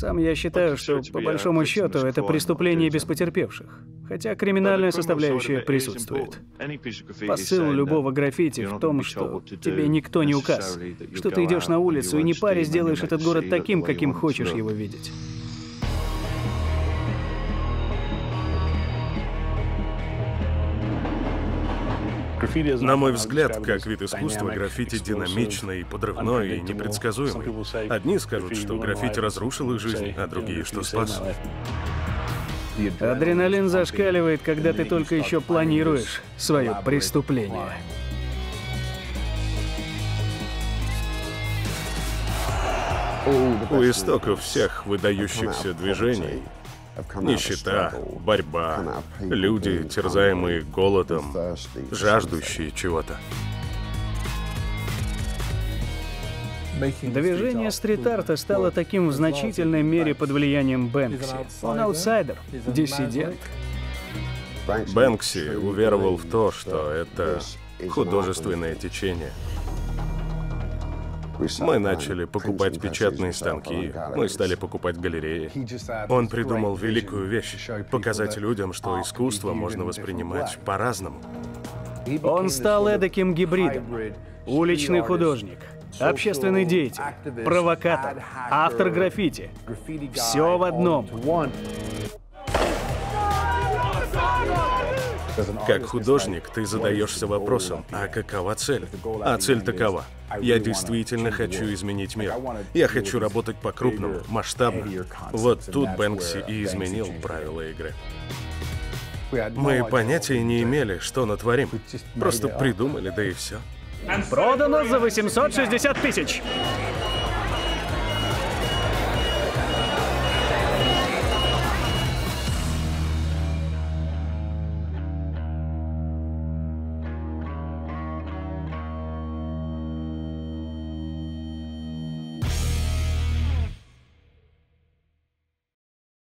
Сам я считаю, что, по большому счету, это преступление без потерпевших, хотя криминальная составляющая присутствует. Посыл любого граффити в том, что тебе никто не указ, что ты идешь на улицу и не паря сделаешь этот город таким, каким хочешь его видеть. На мой взгляд, как вид искусства, граффити динамично и подрывно, и непредсказуемо. Одни скажут, что граффити разрушил их жизнь, а другие, что спас. Адреналин зашкаливает, когда ты только еще планируешь свое преступление. У истоков всех выдающихся движений нищета, борьба, люди, терзаемые голодом, жаждущие чего-то. Движение стрит-арта стало таким в значительной мере под влиянием Бэнкси. Он аутсайдер, диссидент. Бэнкси уверовал в то, что это художественное течение. Мы начали покупать печатные станки, мы стали покупать галереи. Он придумал великую вещь — показать людям, что искусство можно воспринимать по-разному. Он стал эдаким гибридом. Уличный художник, общественный деятель, провокатор, автор граффити. Все в одном. Как художник, ты задаешься вопросом, а какова цель? А цель такова. Я действительно хочу изменить мир. Я хочу работать по-крупному, масштабно. Вот тут Бэнкси и изменил правила игры. Мы понятия не имели, что натворим. Просто придумали, да и все. Продано за 860 тысяч.